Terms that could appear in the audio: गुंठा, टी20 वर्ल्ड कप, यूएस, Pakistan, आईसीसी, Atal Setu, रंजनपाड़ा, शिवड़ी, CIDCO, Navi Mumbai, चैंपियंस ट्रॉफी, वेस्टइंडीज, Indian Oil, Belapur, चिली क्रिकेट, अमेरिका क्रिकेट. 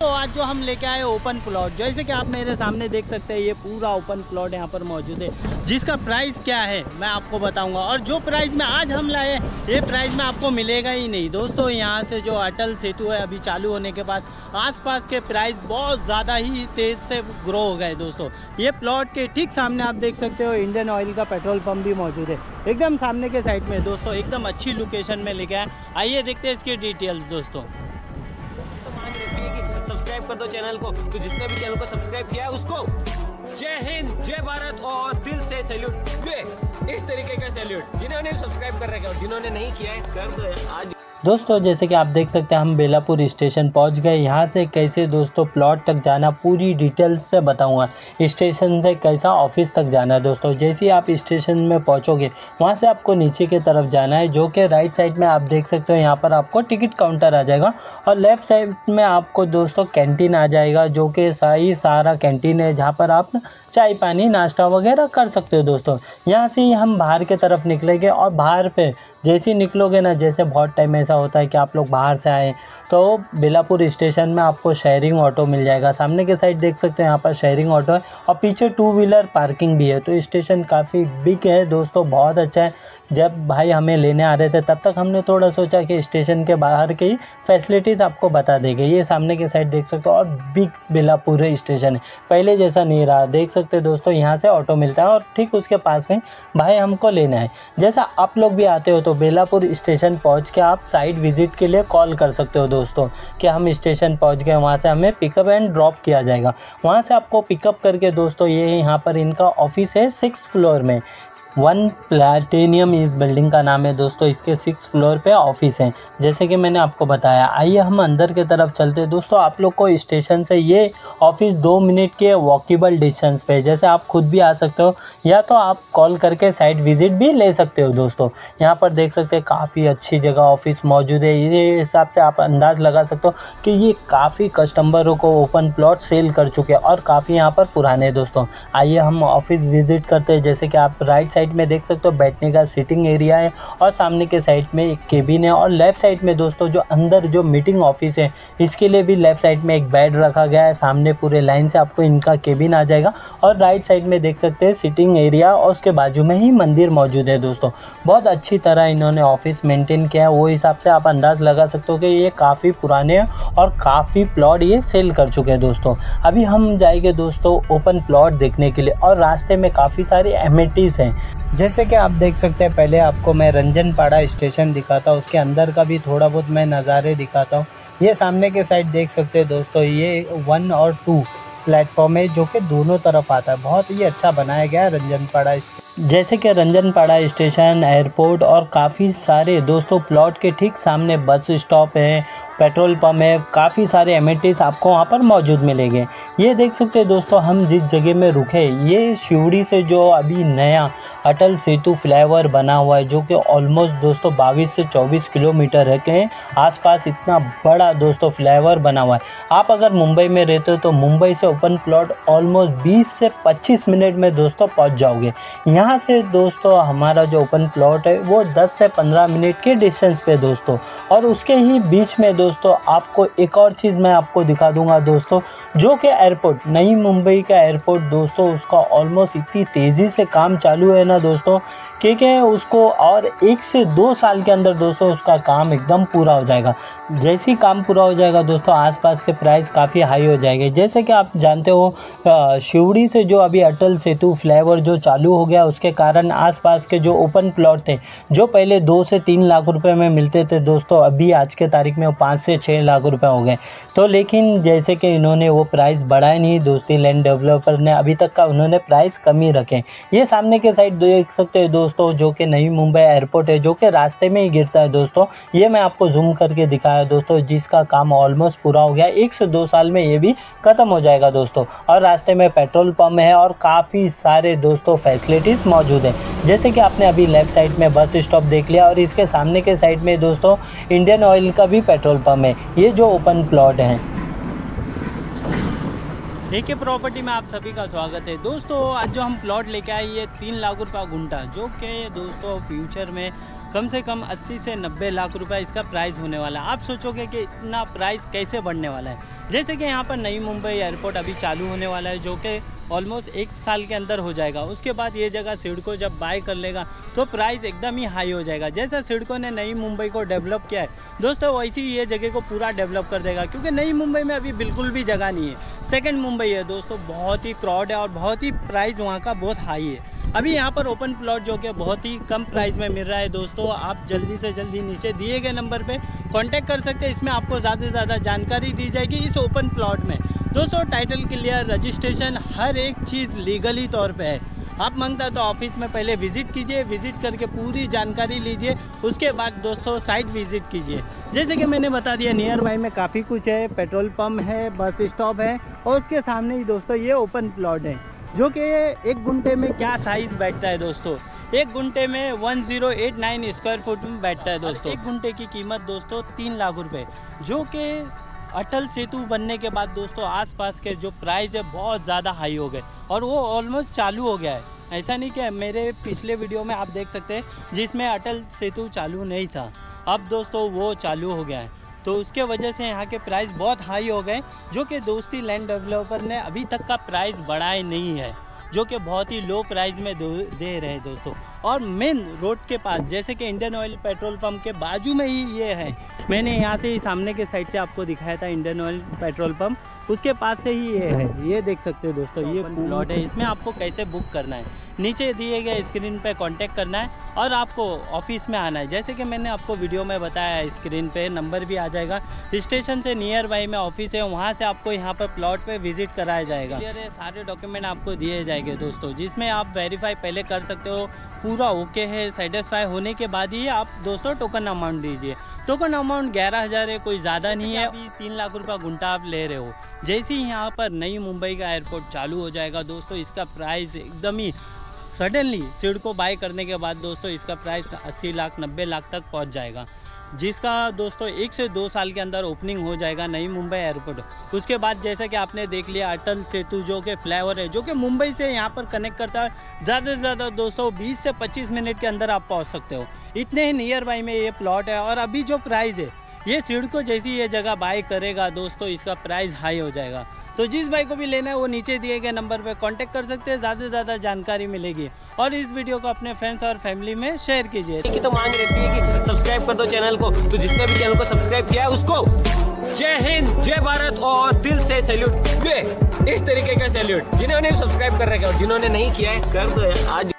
तो आज जो हम लेके आए ओपन प्लॉट, जैसे कि आप मेरे सामने देख सकते हैं ये पूरा ओपन प्लॉट यहाँ पर मौजूद है, जिसका प्राइस क्या है मैं आपको बताऊंगा। और जो प्राइस में आज हम लाए ये प्राइस में आपको मिलेगा ही नहीं दोस्तों। यहाँ से जो अटल सेतु है अभी चालू होने के बाद आसपास के प्राइस बहुत ज़्यादा ही तेज़ से ग्रो हो गए दोस्तों। ये प्लॉट के ठीक सामने आप देख सकते हो इंडियन ऑयल का पेट्रोल पम्प भी मौजूद है एकदम सामने के साइड में दोस्तों। एकदम अच्छी लोकेशन में लेके आए, आइए देखते हैं इसकी डिटेल्स दोस्तों। सब्सक्राइब कर दो चैनल को, तो जिसने भी चैनल को सब्सक्राइब किया है उसको जय हिंद जय भारत और दिल से सैल्यूट। इस तरीके का सैल्यूट जिन्होंने सब्सक्राइब कर रखा है और जिन्होंने नहीं किया है कर दो। आज दोस्तों जैसे कि आप देख सकते हैं हम बेलापुर स्टेशन पहुंच गए। यहाँ से कैसे दोस्तों प्लॉट तक जाना पूरी डिटेल्स से बताऊँगा, स्टेशन से कैसा ऑफिस तक जाना है दोस्तों। जैसे ही आप स्टेशन में पहुँचोगे वहाँ से आपको नीचे की तरफ जाना है, जो कि राइट साइड में आप देख सकते हो यहाँ पर आपको टिकट काउंटर आ जाएगा और लेफ़्ट साइड में आपको दोस्तों कैंटीन आ जाएगा, जो कि सही सारा कैंटीन है जहाँ पर आप चाय पानी नाश्ता वगैरह कर सकते हो दोस्तों। यहाँ से ही हम बाहर की तरफ निकलेंगे और बाहर पर जैसे निकलोगे ना, जैसे बहुत टाइम ऐसा होता है कि आप लोग बाहर से आए तो बेलापुर स्टेशन में आपको शेयरिंग ऑटो मिल जाएगा। सामने के साइड देख सकते हैं यहाँ पर शेयरिंग ऑटो है और पीछे टू व्हीलर पार्किंग भी है। तो स्टेशन काफ़ी बिग है दोस्तों, बहुत अच्छा है। जब भाई हमें लेने आ रहे थे तब तक हमने थोड़ा सोचा कि स्टेशन के बाहर की फैसिलिटीज़ आपको बता देंगे। ये सामने के साइड देख सकते हो और बिग बेलापुर स्टेशन है, पहले जैसा नहीं रहा। देख सकते हो दोस्तों यहाँ से ऑटो मिलता है और ठीक उसके पास में भाई हमको लेना है। जैसा आप लोग भी आते हो तो बेलापुर स्टेशन पहुँच के आप साइड विजिट के लिए कॉल कर सकते हो दोस्तों कि हम स्टेशन पहुँच गए। वहाँ से हमें पिकअप एंड ड्रॉप किया जाएगा। वहाँ से आपको पिकअप करके दोस्तों ये यहाँ पर इनका ऑफिस है 6th फ्लोर में। 1 प्लैटिनियम इस बिल्डिंग का नाम है दोस्तों, इसके 6th फ्लोर पे ऑफिस है जैसे कि मैंने आपको बताया। आइए हम अंदर की तरफ चलते हैं दोस्तों। आप लोग को स्टेशन से ये ऑफिस 2 मिनट के वॉकेबल डिस्टेंस पे, जैसे आप खुद भी आ सकते हो या तो आप कॉल करके साइट विजिट भी ले सकते हो दोस्तों। यहाँ पर देख सकते हैं काफ़ी अच्छी जगह ऑफिस मौजूद है। ये हिसाब से आप अंदाज़ लगा सकते हो कि ये काफ़ी कस्टमरों को ओपन प्लॉट सेल कर चुके हैं और काफ़ी यहाँ पर पुराने दोस्तों। आइए हम ऑफिस विजिट करते हैं। जैसे कि आप राइट साइड में देख सकते हो बैठने का सीटिंग एरिया है और सामने के साइड में एक केबिन है और लेफ्ट साइड में दोस्तों जो अंदर जो मीटिंग ऑफिस है इसके लिए भी लेफ्ट साइड में एक बेड रखा गया है। सामने पूरे लाइन से आपको इनका केबिन आ जाएगा और राइट साइड में देख सकते हैं सीटिंग एरिया और उसके बाजू में ही मंदिर मौजूद है दोस्तों। बहुत अच्छी तरह इन्होंने ऑफिस मेंटेन किया है, वो हिसाब से आप अंदाज़ लगा सकते हो कि ये काफ़ी पुराने हैं और काफ़ी प्लॉट ये सेल कर चुके हैं दोस्तों। अभी हम जाएंगे दोस्तों ओपन प्लॉट देखने के लिए और रास्ते में काफ़ी सारी एमिनिटीज़ हैं। जैसे कि आप देख सकते हैं पहले आपको मैं रंजनपाड़ा स्टेशन दिखाता हूँ, उसके अंदर का भी थोड़ा बहुत मैं नज़ारे दिखाता हूँ। ये सामने के साइड देख सकते हैं दोस्तों, ये 1 और 2 प्लेटफॉर्म है जो कि दोनों तरफ आता है। बहुत ही अच्छा बनाया गया है रंजनपाड़ा स्टेशन। जैसे कि रंजनपाड़ा स्टेशन, एयरपोर्ट और काफ़ी सारे दोस्तों प्लॉट के ठीक सामने बस स्टॉप है, पेट्रोल पम्प है, काफ़ी सारे एमिनिटीज़ आपको वहाँ पर मौजूद मिलेंगे। ये देख सकते हैं दोस्तों हम जिस जगह में रुके ये शिवड़ी से जो अभी नया अटल सेतु फ्लाईओवर बना हुआ है, जो कि ऑलमोस्ट दोस्तों 22 से 24 किलोमीटर है के आसपास इतना बड़ा दोस्तों फ्लाईओवर बना हुआ है। आप अगर मुंबई में रहते हो तो मुंबई से ओपन प्लॉट ऑलमोस्ट 20 से 25 मिनट में दोस्तों पहुँच जाओगे। यहाँ से दोस्तों हमारा जो ओपन प्लॉट है वो 10 से 15 मिनट के डिस्टेंस पे दोस्तों। और उसके ही बीच में दोस्तों आपको एक और चीज़ मैं आपको दिखा दूंगा दोस्तों, जो कि एयरपोर्ट, नई मुंबई का एयरपोर्ट दोस्तों, उसका ऑलमोस्ट इतनी तेज़ी से काम चालू है ना दोस्तों क्योंकि उसको और 1 से 2 साल के अंदर दोस्तों उसका काम एकदम पूरा हो जाएगा। जैसे ही काम पूरा हो जाएगा दोस्तों आसपास के प्राइस काफ़ी हाई हो जाएंगे। जैसे कि आप जानते हो शिवड़ी से जो अभी अटल सेतु फ्लाईओवर जो चालू हो गया उसके कारण आसपास के जो ओपन प्लॉट थे जो पहले 2 से 3 लाख रुपए में मिलते थे दोस्तों, अभी आज के तारीख में वो 5 से 6 लाख रुपए हो गए। तो लेकिन जैसे कि इन्होंने वो प्राइस बढ़ाए नहीं दोस्ती, लैंड डेवलपर ने अभी तक का उन्होंने प्राइस कम ही रखे। ये सामने के साइड देख सकते हो दोस्तों जो कि नई मुंबई एयरपोर्ट है जो कि रास्ते में ही गिरता है दोस्तों। ये मैं आपको जूम करके दिखाया दोस्तों, जिसका काम ऑलमोस्ट पूरा हो गया, 1 से 2 साल में ये भी ख़त्म हो जाएगा दोस्तों। और रास्ते में पेट्रोल पम्प है और काफ़ी सारे दोस्तों फैसिलिटीज़ मौजूद है। जैसे कि आपने अभी लेफ़्ट साइड में बस स्टॉप देख लिया और इसके सामने के साइड में दोस्तों इंडियन ऑयल का भी पेट्रोल पम्प है। ये जो ओपन प्लॉट है देखिए प्रॉपर्टी में आप सभी का स्वागत है दोस्तों। आज जो हम प्लॉट लेके आए ये 3 लाख रुपया गुंठा, जो कि दोस्तों फ्यूचर में कम से कम 80 से 90 लाख रुपया इसका प्राइस होने वाला है। आप सोचोगे कि इतना प्राइस कैसे बढ़ने वाला है, जैसे कि यहाँ पर नई मुंबई एयरपोर्ट अभी चालू होने वाला है, जो कि ऑलमोस्ट 1 साल के अंदर हो जाएगा। उसके बाद ये जगह सिडको जब बाय कर लेगा तो प्राइस एकदम ही हाई हो जाएगा। जैसा सिडको ने नई मुंबई को डेवलप किया है दोस्तों, वैसे ही ये जगह को पूरा डेवलप कर देगा, क्योंकि नई मुंबई में अभी बिल्कुल भी जगह नहीं है। सेकंड मुंबई है दोस्तों, बहुत ही क्राउड है और बहुत ही प्राइस वहाँ का बहुत हाई है। अभी यहाँ पर ओपन प्लॉट जो कि बहुत ही कम प्राइस में मिल रहा है दोस्तों। आप जल्दी से जल्दी नीचे दिए गए नंबर पे कांटेक्ट कर सकते हैं। इसमें आपको ज़्यादा से ज़्यादा जानकारी दी जाएगी इस ओपन प्लॉट में। दोस्तों टाइटल क्लियर, रजिस्ट्रेशन, हर एक चीज़ लीगली तौर पे है। आप मांगता तो ऑफिस में पहले विजिट कीजिए, विजिट करके पूरी जानकारी लीजिए, उसके बाद दोस्तों साइट विजिट कीजिए। जैसे कि मैंने बता दिया, नियर बाई में काफ़ी कुछ है, पेट्रोल पम्प है, बस स्टॉप है और उसके सामने ही दोस्तों ये ओपन प्लॉट है, जो कि 1 घंटे में क्या साइज़ बैठता है दोस्तों, 1 घंटे में 1089 स्क्वायर फुट में बैठता है दोस्तों। 1 घंटे की कीमत दोस्तों 3 लाख रुपए, जो कि अटल सेतु बनने के बाद दोस्तों आसपास के जो प्राइस है बहुत ज़्यादा हाई हो गए और वो ऑलमोस्ट चालू हो गया है। ऐसा नहीं कि मेरे पिछले वीडियो में आप देख सकते हैं जिसमें अटल सेतु चालू नहीं था, अब दोस्तों वो चालू हो गया है, तो उसके वजह से यहाँ के प्राइस बहुत हाई हो गए, जो कि दोस्ती लैंड डेवलपर ने अभी तक का प्राइस बढ़ाए नहीं है, जो कि बहुत ही लो प्राइस में दे रहे हैं दोस्तों। और मेन रोड के पास, जैसे कि इंडियन ऑयल पेट्रोल पंप के बाजू में ही ये है, मैंने यहाँ से ही सामने के साइड से आपको दिखाया था इंडियन ऑयल पेट्रोल पंप, उसके पास से ही ये है, ये देख सकते हो दोस्तों, ये प्लॉट है। इसमें आपको कैसे बुक करना है, नीचे दिए गए स्क्रीन पे कांटेक्ट करना है और आपको ऑफिस में आना है। जैसे कि मैंने आपको वीडियो में बताया, स्क्रीन पे नंबर भी आ जाएगा, स्टेशन से नियर बाई में ऑफिस है, वहाँ से आपको यहाँ पर प्लॉट पे विजिट कराया जाएगा। सारे डॉक्यूमेंट आपको दिए जाएंगे दोस्तों, जिसमें आप वेरीफाई पहले कर सकते हो, पूरा ओके है, सेटिस्फाई होने के बाद ही आप दोस्तों टोकन अमाउंट दीजिए। टोकन अमाउंट 11000 है, कोई ज़्यादा नहीं है। अभी 3 लाख रुपया घंटा आप ले रहे हो। जैसे ही यहाँ पर नई मुंबई का एयरपोर्ट चालू हो जाएगा दोस्तों, इसका प्राइस एकदम ही सडनली सिडको बाय करने के बाद दोस्तों इसका प्राइस 80 लाख 90 लाख तक पहुंच जाएगा, जिसका दोस्तों 1 से 2 साल के अंदर ओपनिंग हो जाएगा नई मुंबई एयरपोर्ट। उसके बाद जैसे कि आपने देख लिया, अटल सेतु जो कि फ्लाईओवर है, जो कि मुंबई से यहाँ पर कनेक्ट करता है, ज़्यादा से ज़्यादा दोस्तों 20 से 25 मिनट के अंदर आप पहुँच सकते हो। इतने ही नियर बाई में ये प्लॉट है और अभी जो प्राइस है, ये सिडको जैसी ये जगह बाय करेगा दोस्तों, इसका प्राइस हाई हो जाएगा। तो जिस भाई को भी लेना है वो नीचे दिए गए नंबर पर कांटेक्ट कर सकते हैं, ज़्यादा से ज़्यादा जानकारी मिलेगी। और इस वीडियो को अपने फ्रेंड्स और फैमिली में शेयर कीजिए। की तो मांग रहती है कि सब्सक्राइब कर दो चैनल को, तो जिसने भी चैनल को सब्सक्राइब किया है उसको जय हिंद, जय भारत और दिल से सैल्यूट, इस तरीके का सैल्यूट। जिन्होंने सब्सक्राइब कर रखा है और जिन्होंने नहीं किया है कर दो यार आज।